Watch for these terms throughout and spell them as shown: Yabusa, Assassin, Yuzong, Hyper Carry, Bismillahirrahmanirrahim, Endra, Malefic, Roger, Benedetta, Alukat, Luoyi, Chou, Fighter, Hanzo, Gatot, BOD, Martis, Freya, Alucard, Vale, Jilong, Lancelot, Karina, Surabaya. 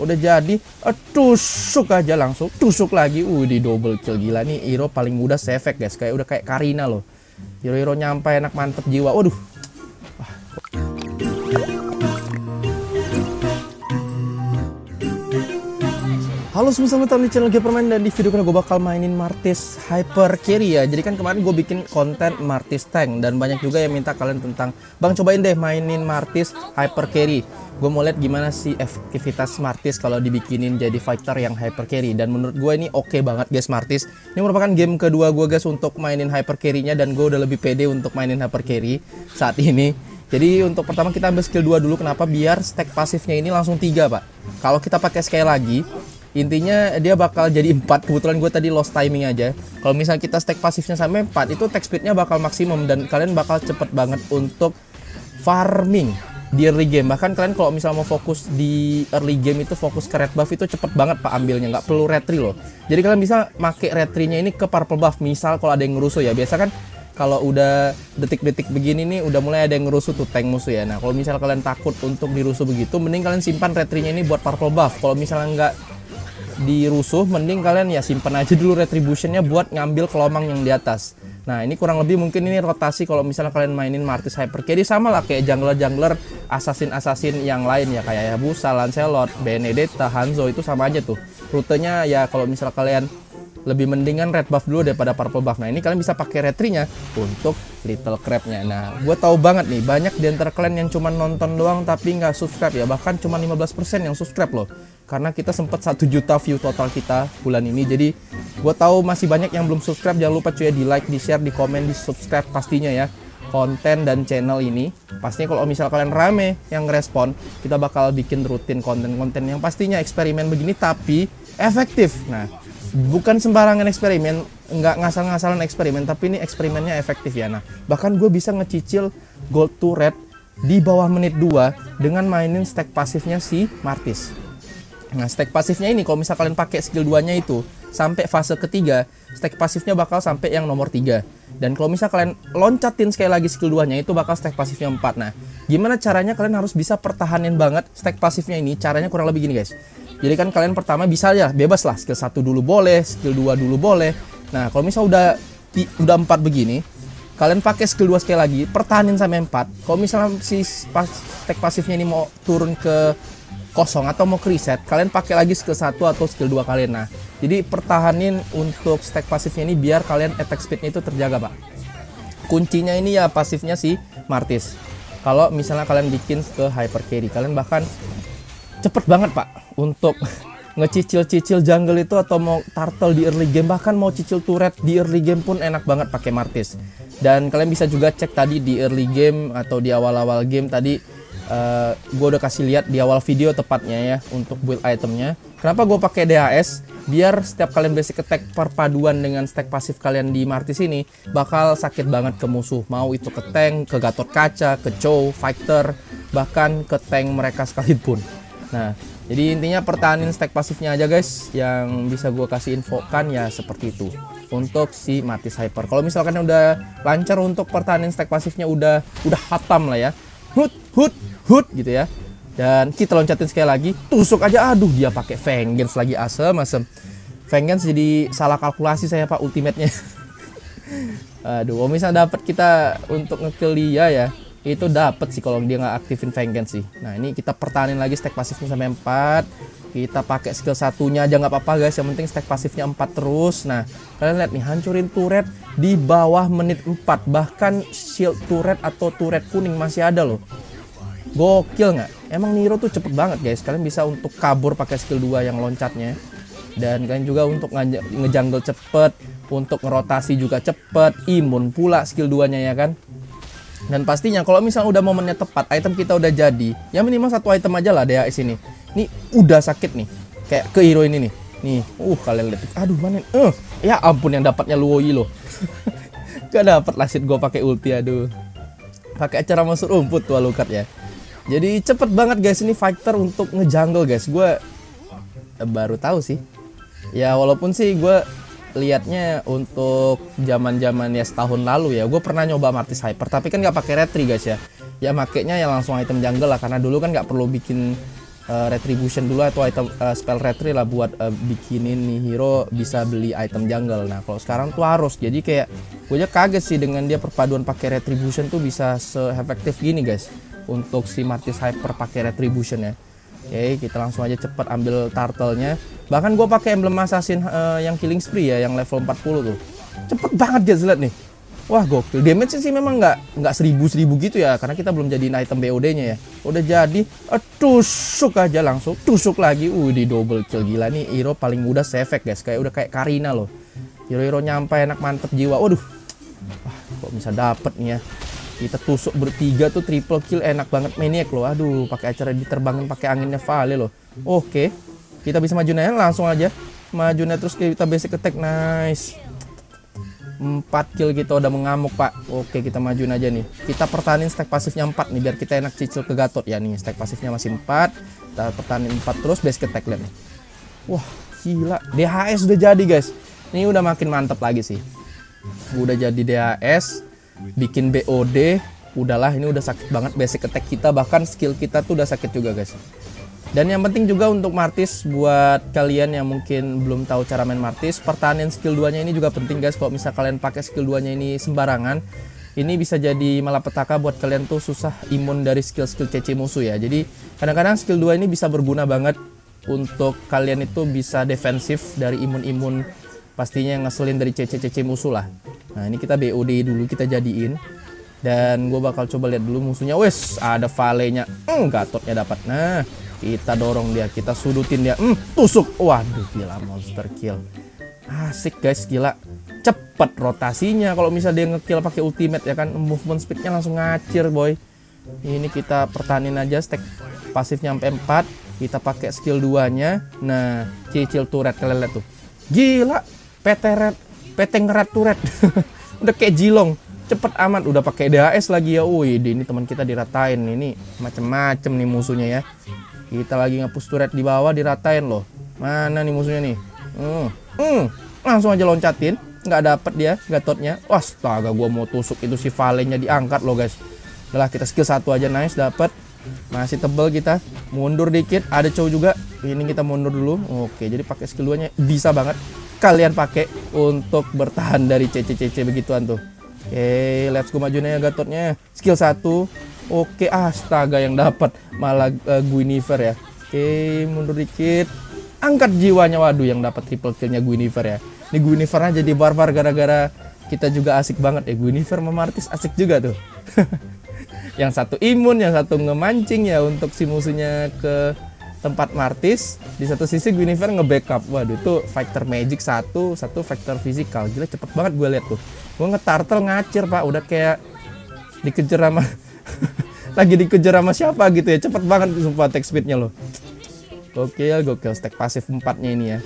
Udah jadi tusuk aja langsung, tusuk lagi. Di double kill gila nih. Hero paling mudah sefek guys, kayak udah kayak Karina loh. Hero-hero nyampe enak mantep jiwa. Waduh. Halo semua, selamat datang di channel Gapermain. Dan di video kali gue bakal mainin Martis Hyper Carry ya. Jadi kan kemarin gue bikin konten Martis Tank, dan banyak juga yang minta kalian tentang, bang cobain deh mainin Martis Hyper Carry. Gue mau lihat gimana sih efektivitas Martis kalau dibikinin jadi fighter yang Hyper Carry. Dan menurut gue ini oke banget guys Martis. Ini merupakan game kedua gue guys untuk mainin Hyper Carry-nya, dan gue udah lebih pede untuk mainin Hyper Carry saat ini. Jadi untuk pertama kita ambil skill 2 dulu. Kenapa? Biar stack pasifnya ini langsung 3 pak. Kalau kita pakai sekali lagi, intinya dia bakal jadi 4. Kebetulan gue tadi lost timing aja. Kalau misalnya kita stack pasifnya sampai 4, itu attack speednya bakal maksimum, dan kalian bakal cepet banget untuk farming di early game. Bahkan kalian kalau misalnya mau fokus di early game itu, fokus ke red buff itu cepet banget pak ambilnya, nggak perlu retry loh. Jadi kalian bisa make retry-nya ini ke purple buff. Misal kalau ada yang ngerusuh ya, biasa kan kalau udah detik-detik begini nih udah mulai ada yang ngerusuh tuh tank musuh ya. Nah kalau misalnya kalian takut untuk dirusuh begitu, mending kalian simpan retry-nya ini buat purple buff. Kalau misalnya nggak dirusuh, mending kalian ya simpen aja dulu retributionnya buat ngambil kelomang yang di atas. Nah ini kurang lebih mungkin ini rotasi kalau misalnya kalian mainin Martis Hyper Carry. Sama lah kayak jungler-jungler, assassin-assassin yang lain ya, kayak Yabusa, Lancelot, Benedetta, Hanzo, itu sama aja tuh rutenya ya. Kalau misalnya kalian lebih mendingan red buff dulu daripada purple buff. Nah ini kalian bisa pakai retrinya untuk little crab-nya. Nah gue tahu banget nih banyak di antara kalian yang cuma nonton doang tapi nggak subscribe ya. Bahkan cuma 15% yang subscribe loh, karena kita sempat 1 juta view total kita bulan ini. Jadi gue tahu masih banyak yang belum subscribe. Jangan lupa cuy ya, di like, di share, di komen, di subscribe pastinya ya konten dan channel ini. Pastinya kalau misal kalian rame yang ngerespon, kita bakal bikin rutin konten-konten yang pastinya eksperimen begini tapi efektif. Nah bukan sembarangan eksperimen, nggak ngasal-ngasalan eksperimen, tapi ini eksperimennya efektif ya. Nah bahkan gue bisa ngecicil gold to red di bawah menit 2 dengan mainin stack pasifnya si Martis. Nah, stack pasifnya ini kalau misal kalian pakai skill 2-nya itu sampai fase ketiga, stack pasifnya bakal sampai yang nomor 3. Dan kalau misal kalian loncatin sekali lagi skill 2-nya itu bakal stack pasifnya 4. Nah, gimana caranya kalian harus bisa pertahanin banget stack pasifnya ini? Caranya kurang lebih gini, guys. Jadi kan kalian pertama bisa ya bebas lah, skill 1 dulu boleh, skill 2 dulu boleh. Nah, kalau misal udah 4 begini, kalian pakai skill 2 sekali lagi, pertahanin sampai 4. Kalau misalnya si stack pasifnya ini mau turun ke kosong atau mau ke reset, kalian pakai lagi skill 1 atau skill 2 kalian. Nah jadi pertahanin untuk stack pasifnya ini biar kalian attack speednya itu terjaga pak. Kuncinya ini ya pasifnya si Martis. Kalau misalnya kalian bikin ke Hyper Carry, kalian bahkan cepet banget pak untuk ngecicil-cicil jungle itu, atau mau turtle di early game, bahkan mau cicil turret di early game pun enak banget pakai Martis. Dan kalian bisa juga cek tadi di early game atau di awal-awal game tadi. Gue udah kasih lihat di awal video tepatnya ya untuk build itemnya. Kenapa gue pakai DHS? Biar setiap kalian basic attack perpaduan dengan stack pasif kalian di Martis ini bakal sakit banget ke musuh. Mau itu ke tank, ke Gatotkaca, ke Chou, fighter, bahkan ke tank mereka sekalipun. Nah, jadi intinya pertahanin stack pasifnya aja guys. Yang bisa gue kasih infokan ya seperti itu untuk si Martis Hyper. Kalau misalkan udah lancar untuk pertahanin stack pasifnya, udah hatam lah ya. Hut, hut, hut gitu ya. Dan kita loncatin sekali lagi, tusuk aja. Aduh, dia pakai vengeance lagi, asem. Vengeance jadi salah kalkulasi saya pak ultimate-nya. Aduh, kalau misalnya dapat kita untuk ngekill dia ya, itu dapat sih kalau dia nggak aktifin vengeance sih. Nah, ini kita pertahanin lagi stack pasifnya sampai 4. Kita pakai skill satunya aja nggak apa-apa guys, yang penting stack pasifnya 4 terus. Nah kalian lihat nih, hancurin turret di bawah menit 4. Bahkan shield turret atau turret kuning masih ada loh. Gokil nggak? Emang Niro tuh cepet banget guys. Kalian bisa untuk kabur pakai skill 2 yang loncatnya. Dan kalian juga untuk ngejungle cepet, untuk ngerotasi juga cepet, imun pula skill 2-nya ya kan. Dan pastinya kalau misalnya udah momennya tepat, item kita udah jadi, ya minimal 1 item aja lah DHS ini. Nih udah sakit nih, kayak ke hero ini nih. Nih, kalian lihat. Aduh, manen. Ya ampun, yang dapatnya Luoyi loh. Gak dapat lasit gue pakai ulti, aduh. Pakai acara masuk rumput tuh Alukat ya. Jadi cepet banget guys ini fighter untuk ngejungle guys. Gue baru tahu sih. Ya walaupun sih gue lihatnya untuk zaman-zaman ya setahun lalu ya, gue pernah nyoba Martis Hyper tapi kan nggak pakai retry guys ya. Ya makanya ya langsung item jungle lah, karena dulu kan nggak perlu bikin retribution dulu atau item spell retry lah buat bikinin nih hero bisa beli item jungle. Nah kalau sekarang tuh harus, jadi kayak gue aja kaget sih dengan dia perpaduan pakai retribution tuh bisa se-efektif gini guys untuk si Martis Hyper pakai retribution ya. Oke, kita langsung aja cepet ambil turtle-nya. Bahkan gue pakai emblem assassin yang killing spree ya, yang level 40 tuh. Cepet banget dia zlat nih. Wah gokil. Damage sih memang nggak 1000-1000 gitu ya, karena kita belum jadiin item BOD-nya ya. Udah jadi, tusuk aja langsung, tusuk lagi. Di double kill gila nih. Hero paling mudah se-efek guys, kayak udah kayak Karina loh. Hero-hero nyampe enak mantep jiwa. Waduh, wah, kok bisa dapet nih ya. Kita tusuk bertiga tuh triple kill enak banget maniak loh. Aduh, pakai acara diterbangin pakai anginnya Vale loh. Oke. Kita bisa majunya langsung aja. Majunya terus kita basic attack. Nice. 4 kill kita udah mengamuk, Pak. Oke, kita majuin aja nih. Kita pertahanin stack pasifnya 4 nih biar kita enak cicil ke Gatot ya nih. Stack pasifnya masih 4. Kita pertahanin 4 terus basic attack nih. Wah, gila. DHS udah jadi, guys. Ini udah makin mantep lagi sih. Udah jadi DHS. Bikin BOD, udahlah ini udah sakit banget basic attack kita, bahkan skill kita tuh udah sakit juga guys. Dan yang penting juga untuk Martis, buat kalian yang mungkin belum tahu cara main Martis, pertahanan skill 2-nya ini juga penting guys. Kalau misal kalian pakai skill 2-nya ini sembarangan, ini bisa jadi malapetaka buat kalian tuh susah imun dari skill-skill CC musuh ya. Jadi kadang-kadang skill 2 ini bisa berguna banget untuk kalian itu bisa defensif dari imun-imun pastinya yang ngeselin dari CC-CC musuh lah. Nah ini kita BOD dulu kita jadiin. Dan gue bakal coba lihat dulu musuhnya. Wes ada Vale-nya. Gatotnya dapat. Nah kita dorong dia, kita sudutin dia. Tusuk. Waduh gila monster kill. Asik guys gila. Cepet rotasinya. Kalau misalnya dia ngekill pakai ultimate ya kan, movement speednya langsung ngacir boy. Ini kita pertahanin aja stack pasifnya sampai 4. Kita pakai skill 2-nya. Nah cicil turret kalian lihat tuh. Gila. Peteng red turret. Udah kayak Jilong, cepet amat. Udah pakai DHS lagi ya. Wih, ini teman kita diratain ini macem-macem nih musuhnya ya. Kita lagi ngepush turret di bawah diratain loh. Mana nih musuhnya nih? Langsung aja loncatin, nggak dapet dia Gatotnya. Astaga, gua mau tusuk itu si Vale-nya diangkat loh guys. Udah lah, kita skill 1 aja nice dapet. Masih tebel kita. Mundur dikit, ada Chou juga. Ini kita mundur dulu. Oke, jadi pakai skill 2-nya bisa banget kalian pakai untuk bertahan dari CC-CC begituan tuh. Oke, let's go majuin ya Gatotnya. Skill 1. Oke, astaga yang dapat malah Guinevere ya. Oke, mundur dikit. Angkat jiwanya. Waduh, yang dapat triple kill-nya Guinevere ya. Ini Guinevere-nya jadi barbar gara-gara kita juga asik banget ya. Guinevere sama Martis asik juga tuh. Yang satu imun, yang satu ngemancing ya untuk si musuhnya ke tempat Martis. Di satu sisi Guinevere nge-backup. Waduh itu factor magic satu factor physical. Gila cepet banget gue lihat tuh. Gue ngetartel ngacir pak. Udah kayak dikejar sama lagi dikejar sama siapa gitu ya. Cepet banget sumpah attack speednya loh. Gokil stack pasif 4-nya ini ya.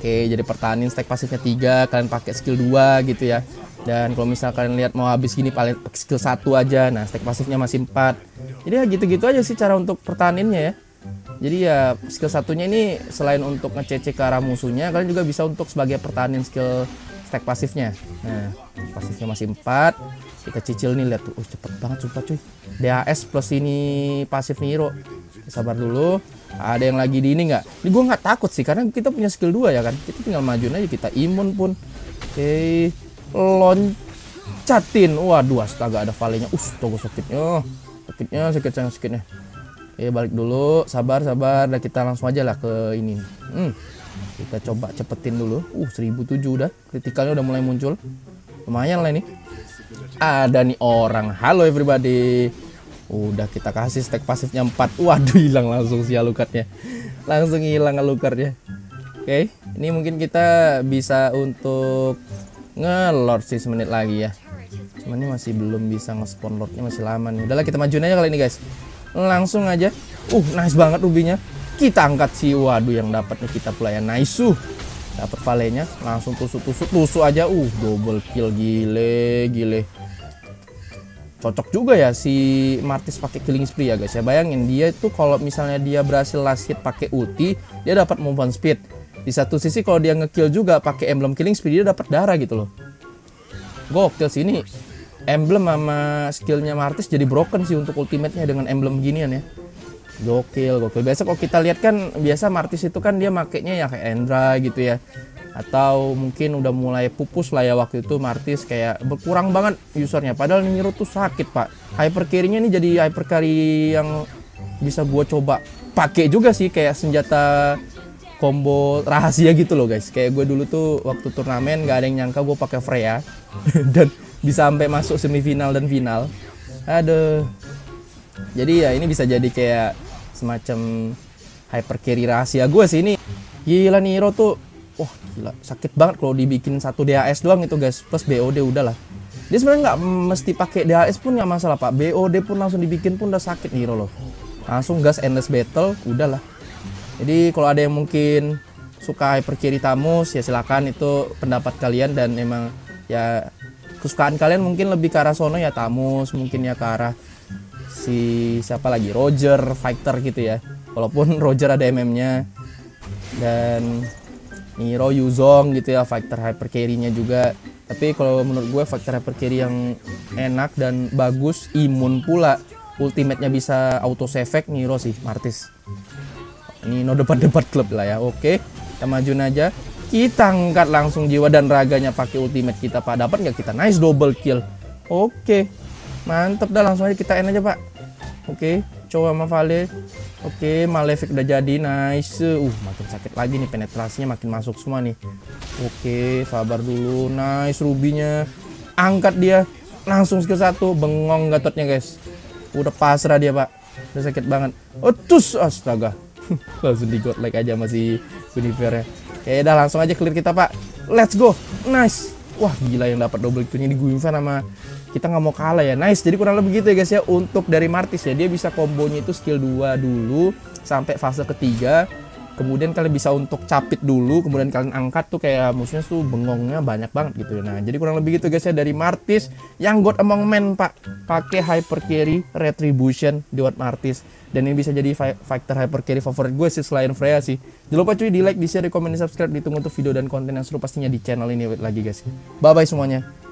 Oke, jadi pertahanin stack pasifnya 3. Kalian pakai skill 2 gitu ya. Dan kalau misal kalian lihat mau habis gini paling skill 1 aja. Nah stack pasifnya masih 4. Jadi ya gitu-gitu aja sih cara untuk pertahaninnya ya. Jadi ya skill 1-nya ini selain untuk ngecece ke arah musuhnya, kalian juga bisa untuk sebagai pertahanin skill stack pasifnya. Nah, pasifnya masih 4. Kita cicil nih lihat tuh. Cepet banget sumpah cuy. DHS plus ini pasif nih hero. Sabar dulu. Ada yang lagi di ini nggak? Ini gue nggak takut sih karena kita punya skill 2 ya kan. Kita tinggal majuin aja, kita imun pun. Oke, loncatin. Waduh astaga ada Vale-nya. Togo sakitnya. Sakitnya. Oke, balik dulu, sabar, dan kita langsung aja lah ke ini. Kita coba cepetin dulu. 1007 udah, kritikalnya udah mulai muncul. Lumayan lah ini. Ada nih orang, halo everybody. Udah kita kasih stack pasifnya 4. Waduh hilang langsung si Alucardnya. Langsung hilang Alucardnya. Oke, ini mungkin kita bisa untuk nge-lord sih semenit lagi ya. Cuman ini masih belum bisa nge-spawn lordnya, masih lama nih. Udahlah kita majuin aja kali ini guys. Langsung aja. Nice banget rubinya. Kita angkat si waduh yang dapatnya kita pula ya. Nice. Dapat Valenya. Langsung tusuk aja. Double kill gile. Cocok juga ya si Martis pakai killing spree ya guys. Ya bayangin dia itu kalau misalnya dia berhasil last hit pakai ulti, dia dapat movement speed. Di satu sisi kalau dia ngekill juga pakai emblem killing spree dia dapat darah gitu loh. Gokil sih ini. Emblem sama skillnya Martis jadi broken sih untuk ultimate-nya dengan emblem ginian ya. Gokil, gokil. Biasa kalau kita lihat kan, biasa Martis itu kan dia makainya ya kayak Endra gitu ya. Atau mungkin udah mulai pupus lah ya waktu itu Martis, kayak berkurang banget usernya. Padahal Niro tuh sakit pak. Hyper carry-nya ini jadi hyper carry yang bisa gua coba pakai juga sih, kayak senjata combo rahasia gitu loh guys. Kayak gue dulu tuh waktu turnamen gak ada yang nyangka gue pakai Freya dan bisa sampai masuk semifinal dan final. Aduh. Jadi ya ini bisa jadi kayak semacam hyper carry rahasia gue sih ini. Gila nih hero tuh, wah gila sakit banget kalau dibikin satu DHS doang itu guys. Plus BOD udahlah. Dia sebenarnya nggak mesti pakai DHS pun nggak masalah pak. BOD pun langsung dibikin pun udah sakit nih hero loh. Langsung gas endless battle udahlah. Jadi kalau ada yang mungkin suka hyper carry Tamus ya silakan, itu pendapat kalian dan emang ya kesukaan kalian mungkin lebih ke arah sono ya Tamus, mungkin ya ke arah si siapa lagi, Roger fighter gitu ya, walaupun Roger ada MM-nya, dan Niro Yuzong gitu ya fighter hyper carry-nya juga. Tapi kalau menurut gue fighter hyper carry yang enak dan bagus, imun pula, ultimate-nya bisa auto save Niro sih Martis. Ini no debat-debat klub lah ya. Oke, kita majuin aja. Kita angkat langsung jiwa dan raganya pakai ultimate kita pak. Dapat nggak kita? Nice double kill. Oke, mantep dah, langsung aja kita end aja pak. Oke, coba sama Vale. Oke, Malefic udah jadi, nice. Makin sakit lagi nih, penetrasinya makin masuk semua nih. Oke, sabar dulu. Nice rubinya. Angkat dia. Langsung skill 1. Bengong Gatotnya guys. Udah pasrah dia pak. Udah sakit banget. Oh tus, astaga. Langsung di god like aja masih Guinevere. Oke, udah langsung aja clear kita pak. Let's go, nice. Wah gila yang dapat double killnya di Guinevere sama kita nggak mau kalah ya. Nice, jadi kurang lebih gitu ya guys ya untuk dari Martis ya. Dia bisa kombonya itu skill 2 dulu sampai fase ketiga. Kemudian kalian bisa untuk capit dulu, kemudian kalian angkat tuh kayak musuhnya tuh bengongnya banyak banget gitu. Nah, jadi kurang lebih gitu guys ya dari Martis yang God Among Men pak. Pakai hyper carry retribution di Ward Martis. Dan ini bisa jadi fighter hyper carry favorit gue sih selain Freya sih. Jangan lupa cuy di like, di share, di komen, di subscribe. Ditunggu untuk video dan konten yang seru pastinya di channel ini lagi guys. Bye bye semuanya.